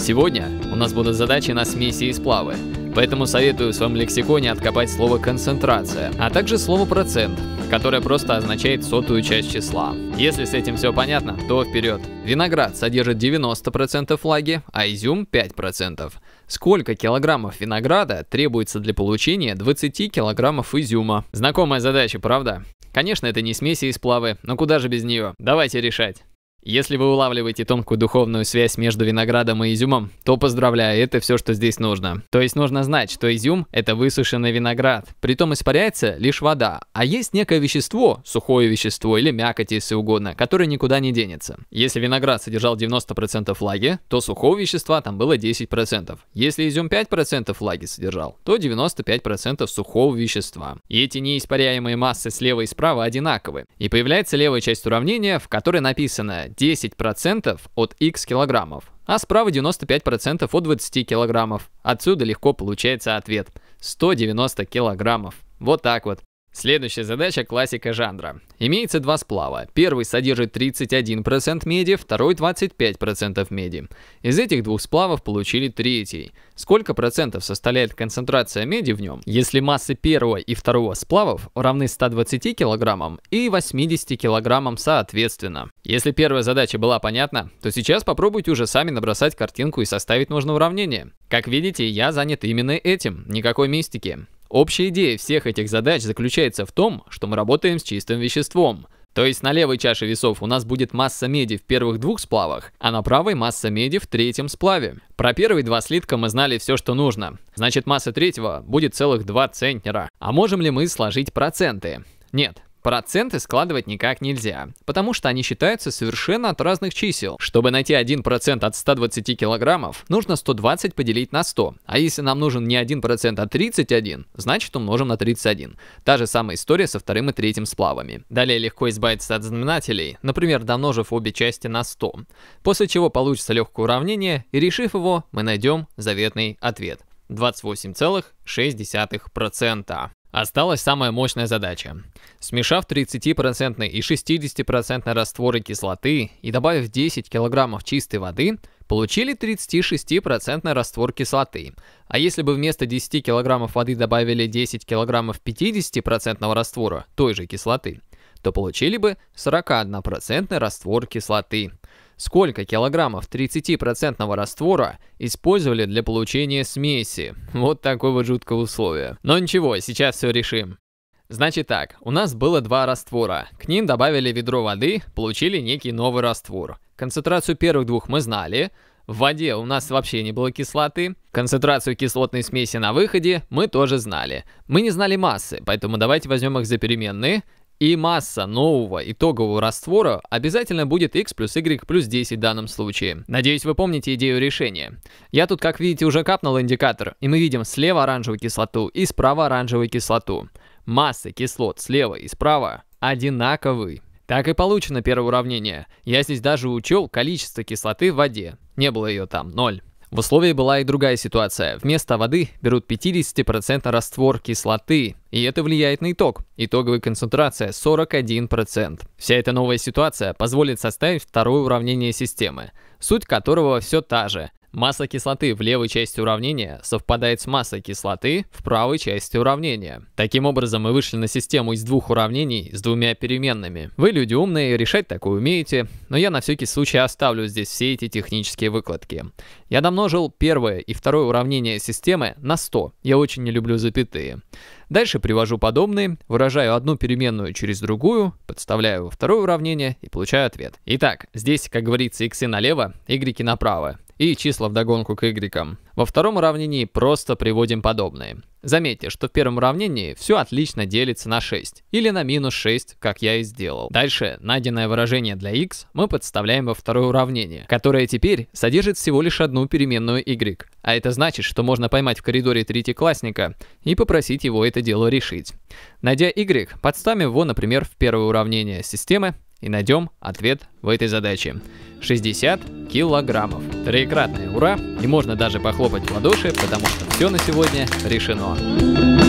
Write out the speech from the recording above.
Сегодня у нас будут задачи на смеси и сплавы, поэтому советую в своем лексиконе откопать слово «концентрация», а также слово «процент», которое просто означает сотую часть числа. Если с этим все понятно, то вперед! Виноград содержит 90% влаги, а изюм 5%. Сколько килограммов винограда требуется для получения 20 килограммов изюма? Знакомая задача, правда? Конечно, это не смеси и сплавы, но куда же без нее? Давайте решать! Если вы улавливаете тонкую духовную связь между виноградом и изюмом, то поздравляю, это все, что здесь нужно. То есть нужно знать, что изюм – это высушенный виноград, притом испаряется лишь вода, а есть некое вещество, сухое вещество или мякоть, если угодно, которое никуда не денется. Если виноград содержал 90% влаги, то сухого вещества там было 10%. Если изюм 5% влаги содержал, то 95% сухого вещества. И эти неиспаряемые массы слева и справа одинаковы. И появляется левая часть уравнения, в которой написано 10% от x килограммов, а справа 95% от 20 килограммов. Отсюда легко получается ответ – 190 килограммов. Вот так вот. Следующая задача – классика жанра. Имеется два сплава. Первый содержит 31% меди, второй – 25% меди. Из этих двух сплавов получили третий. Сколько процентов составляет концентрация меди в нем, если массы первого и второго сплавов равны 120 килограммам и 80 килограммам соответственно? Если первая задача была понятна, то сейчас попробуйте уже сами набросать картинку и составить нужное уравнение. Как видите, я занят именно этим, никакой мистики. Общая идея всех этих задач заключается в том, что мы работаем с чистым веществом. То есть на левой чаше весов у нас будет масса меди в первых двух сплавах, а на правой масса меди в третьем сплаве. Про первые два слитка мы знали все, что нужно. Значит, масса третьего будет целых 2 центнера. А можем ли мы сложить проценты? Нет. Проценты складывать никак нельзя, потому что они считаются совершенно от разных чисел. Чтобы найти 1% от 120 килограммов, нужно 120 поделить на 100. А если нам нужен не 1%, а 31, значит умножим на 31. Та же самая история со вторым и третьим сплавами. Далее легко избавиться от знаменателей, например, домножив обе части на 100. После чего получится легкое уравнение, и решив его, мы найдем заветный ответ – 28,6%. Осталась самая мощная задача. Смешав 30% и 60% растворы кислоты и добавив 10 кг чистой воды, получили 36% раствор кислоты. А если бы вместо 10 кг воды добавили 10 кг 50% раствора той же кислоты, то получили бы 41% раствор кислоты. Сколько килограммов 30% раствора использовали для получения смеси? Вот такое вот жуткое условие. Но ничего, сейчас все решим. Значит так, у нас было два раствора. К ним добавили ведро воды, получили некий новый раствор. Концентрацию первых двух мы знали. В воде у нас вообще не было кислоты. Концентрацию кислотной смеси на выходе мы тоже знали. Мы не знали массы, поэтому давайте возьмем их за переменные. И масса нового итогового раствора обязательно будет x плюс y плюс 10 в данном случае. Надеюсь, вы помните идею решения. Я тут, как видите, уже капнул индикатор, и мы видим слева оранжевую кислоту и справа оранжевую кислоту. Массы кислот слева и справа одинаковы. Так и получено первое уравнение. Я здесь даже учел количество кислоты в воде. Не было ее там, 0. В условии была и другая ситуация. Вместо воды берут 50% раствор кислоты, и это влияет на итог. Итоговая концентрация 41%. Вся эта новая ситуация позволит составить второе уравнение системы, суть которого все та же. Масса кислоты в левой части уравнения совпадает с массой кислоты в правой части уравнения. Таким образом, мы вышли на систему из двух уравнений с двумя переменными. Вы люди умные, решать такое умеете, но я на всякий случай оставлю здесь все эти технические выкладки. Я домножил первое и второе уравнение системы на 100. Я очень не люблю запятые. Дальше привожу подобные, выражаю одну переменную через другую, подставляю во второе уравнение и получаю ответ. Итак, здесь, как говорится, иксы налево, игреки направо. И числа вдогонку к игрекам. Во втором уравнении просто приводим подобные. Заметьте, что в первом уравнении все отлично делится на 6 или на минус 6, как я и сделал. Дальше найденное выражение для x мы подставляем во второе уравнение, которое теперь содержит всего лишь одну переменную y. А это значит, что можно поймать в коридоре третьеклассника и попросить его это дело решить. Найдя y, подставим его, например, в первое уравнение системы, и найдем ответ в этой задаче. 60 килограммов. Троекратное ура! И можно даже похлопать в ладоши, потому что все на сегодня решено.